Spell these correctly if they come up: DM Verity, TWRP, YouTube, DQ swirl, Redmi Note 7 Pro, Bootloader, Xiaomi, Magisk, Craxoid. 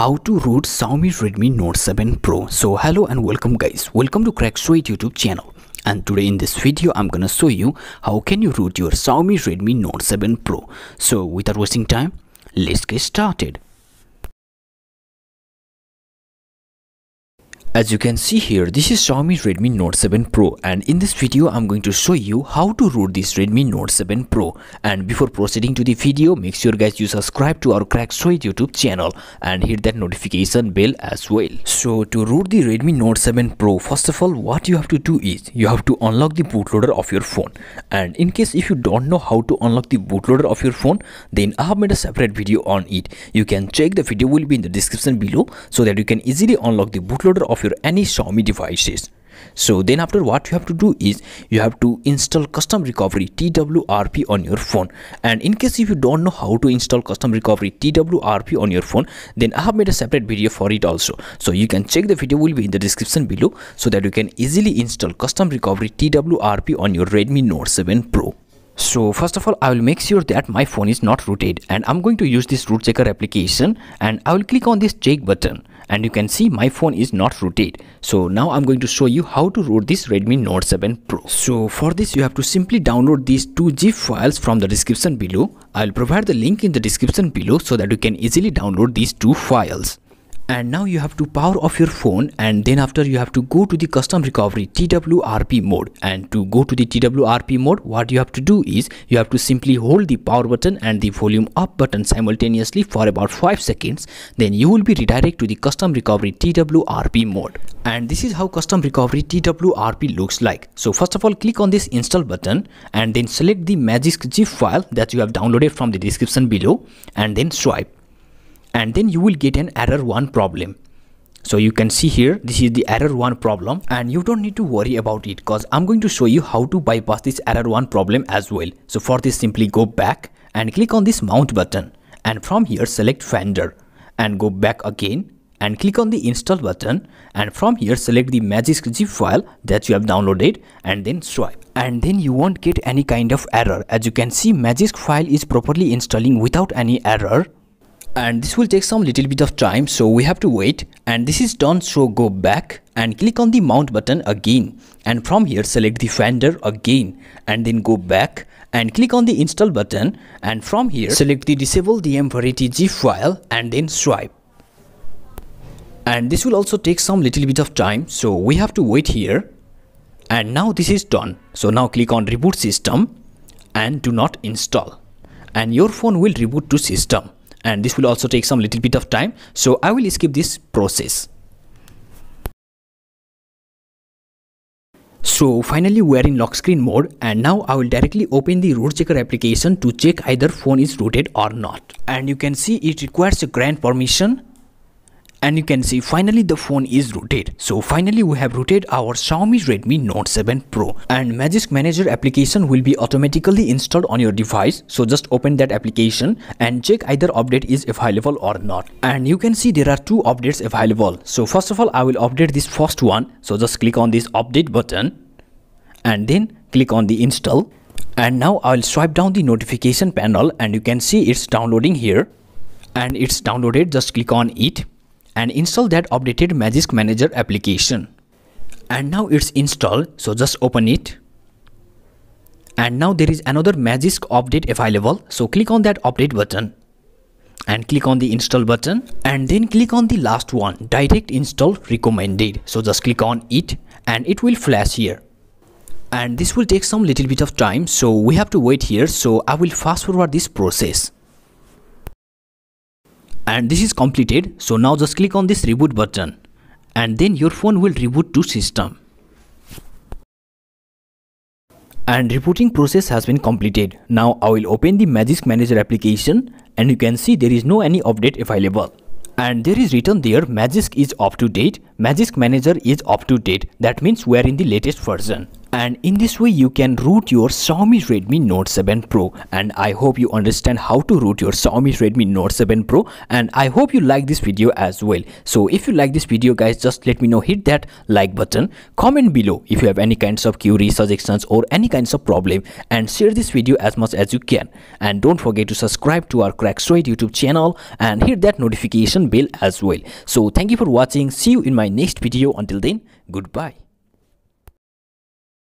How to root Xiaomi Redmi Note 7 Pro. So hello and welcome guys, welcome to Craxoid YouTube channel, and today in this video I'm gonna show you how can you root your Xiaomi Redmi Note 7 Pro. So without wasting time, let's get started. As you can see here, this is Xiaomi Redmi Note 7 Pro, and in this video I'm going to show you how to root this Redmi Note 7 Pro. And before proceeding to the video, make sure guys you subscribe to our Craxoid YouTube channel and hit that notification bell as well. So to root the Redmi Note 7 Pro, first of all what you have to do is you have to unlock the bootloader of your phone. And in case if you don't know how to unlock the bootloader of your phone, then I have made a separate video on it. You can check, the video will be in the description below, so that you can easily unlock the bootloader of your any Xiaomi devices. So then after, what you have to do is you have to install custom recovery TWRP on your phone. And in case if you don't know how to install custom recovery TWRP on your phone, then I have made a separate video for it also, so you can check, the video will be in the description below, so that you can easily install custom recovery TWRP on your Redmi Note 7 Pro. So first of all I will make sure that my phone is not rooted, and I'm going to use this root checker application, and I will click on this check button, and you can see my phone is not rooted. So now I'm going to show you how to root this Redmi Note 7 Pro. So for this you have to simply download these two zip files from the description below. I'll provide the link in the description below, so that you can easily download these two files. And now you have to power off your phone, and then after you have to go to the custom recovery TWRP mode. And to go to the TWRP mode, what you have to do is you have to simply hold the power button and the volume up button simultaneously for about 5 seconds. Then you will be redirected to the custom recovery TWRP mode. And this is how custom recovery TWRP looks like. So first of all click on this install button, and then select the Magisk zip file that you have downloaded from the description below, and then swipe. And then you will get an error 1 problem. So you can see here, this is the error 1 problem, and you don't need to worry about it, cause I'm going to show you how to bypass this error 1 problem as well. So for this simply go back and click on this mount button, and from here select Finder, and go back again and click on the install button, and from here select the Magisk zip file that you have downloaded, and then swipe. And then you won't get any kind of error. As you can see, Magisk file is properly installing without any error. And this will take some little bit of time, so we have to wait. And this is done, so go back and click on the mount button again, and from here select the Finder again, and then go back and click on the install button, and from here select the disable DM Verity zip file, and then swipe. And this will also take some little bit of time, so we have to wait here. And now this is done, so now click on reboot system and do not install, and your phone will reboot to system. And this will also take some little bit of time, so I will skip this process. So finally we are in lock screen mode, and now I will directly open the root checker application to check either phone is rooted or not. And you can see it requires a grant permission, and you can see finally the phone is rooted. So finally we have rooted our Xiaomi Redmi Note 7 Pro, and Magisk Manager application will be automatically installed on your device. So just open that application and check either update is available or not. And you can see there are two updates available. So first of all I will update this first one, so just click on this update button and then click on the install. And now I will swipe down the notification panel, and you can see it's downloading here, and it's downloaded. Just click on it and install that updated Magisk Manager application. And now it's installed, so just open it. And now there is another Magisk update available, so click on that update button and click on the install button, and then click on the last one, direct install recommended. So just click on it and it will flash here. And this will take some little bit of time, so we have to wait here, so I will fast forward this process. And this is completed, so now just click on this reboot button, and then your phone will reboot to system. And rebooting process has been completed. Now I will open the Magisk Manager application, and you can see there is no any update available. And there is written there Magisk is up to date, Magisk Manager is up to date. That means we are in the latest version. and in this way you can root your Xiaomi Redmi Note 7 Pro. And I hope you understand how to root your Xiaomi Redmi Note 7 Pro, and I hope you like this video as well. So if you like this video guys, just let me know, hit that like button, comment below if you have any kinds of queries, suggestions or any kinds of problem, and share this video as much as you can. And don't forget to subscribe to our Craxoid YouTube channel and hit that notification bell as well. So thank you for watching, see you in my next video. Until then, goodbye.